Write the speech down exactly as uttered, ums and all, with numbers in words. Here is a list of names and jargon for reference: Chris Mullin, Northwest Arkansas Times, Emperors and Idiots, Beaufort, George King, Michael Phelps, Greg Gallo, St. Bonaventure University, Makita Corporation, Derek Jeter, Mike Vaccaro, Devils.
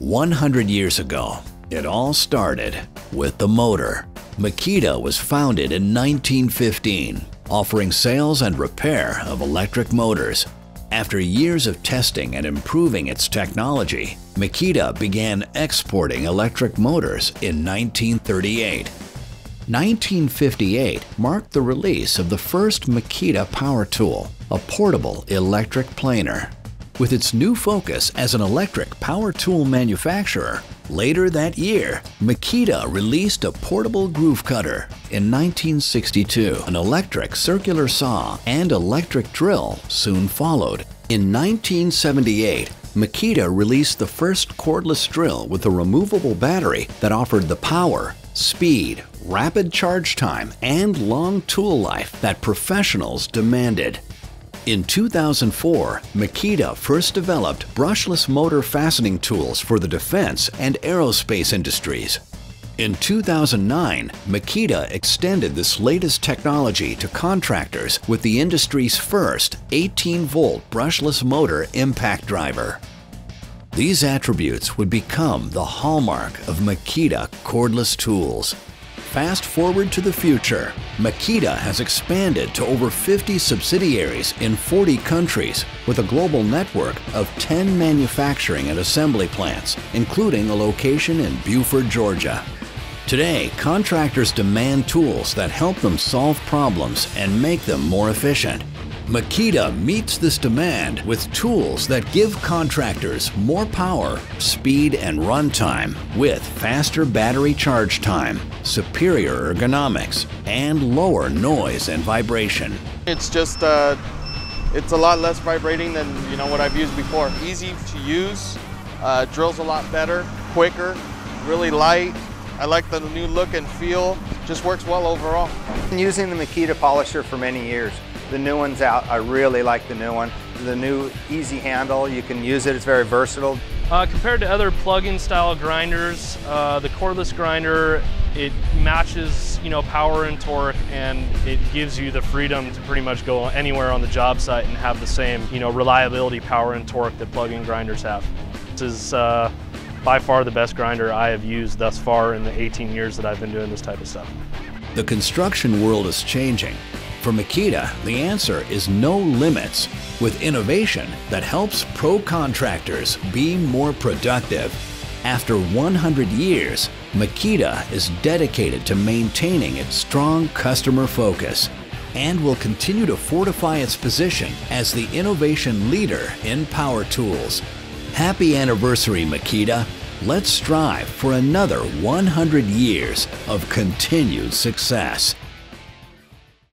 one hundred years ago, it all started with the motor. Makita was founded in nineteen fifteen, offering sales and repair of electric motors. After years of testing and improving its technology, Makita began exporting electric motors in nineteen thirty-eight. nineteen fifty-eight marked the release of the first Makita power tool, a portable electric planer. With its new focus as an electric power tool manufacturer, later that year, Makita released a portable groove cutter in nineteen sixty-two. An electric circular saw and electric drill soon followed. In nineteen seventy-eight, Makita released the first cordless drill with a removable battery that offered the power, speed, rapid charge time, and long tool life that professionals demanded. In two thousand four, Makita first developed brushless motor fastening tools for the defense and aerospace industries. In two thousand nine, Makita extended this latest technology to contractors with the industry's first eighteen volt brushless motor impact driver. These attributes would become the hallmark of Makita cordless tools. Fast forward to the future, Makita has expanded to over fifty subsidiaries in forty countries with a global network of ten manufacturing and assembly plants, including a location in Beaufort, Georgia. Today, contractors demand tools that help them solve problems and make them more efficient. Makita meets this demand with tools that give contractors more power, speed, and runtime with faster battery charge time, superior ergonomics, and lower noise and vibration. It's just uh, it's a lot less vibrating than you know what I've used before. Easy to use, uh, drills a lot better, quicker, really light. I like the new look and feel. Just works well overall. I've been using the Makita polisher for many years. The new one's out. I really like the new one. The new easy handle, you can use it, it's very versatile. Uh, compared to other plug-in style grinders, uh, the cordless grinder, it matches you know, power and torque, and it gives you the freedom to pretty much go anywhere on the job site and have the same you know, reliability, power, and torque that plug-in grinders have. This is uh, by far the best grinder I have used thus far in the eighteen years that I've been doing this type of stuff. The construction world is changing. For Makita, the answer is no limits, with innovation that helps pro contractors be more productive. After one hundred years, Makita is dedicated to maintaining its strong customer focus and will continue to fortify its position as the innovation leader in power tools. Happy anniversary, Makita. Let's strive for another one hundred years of continued success.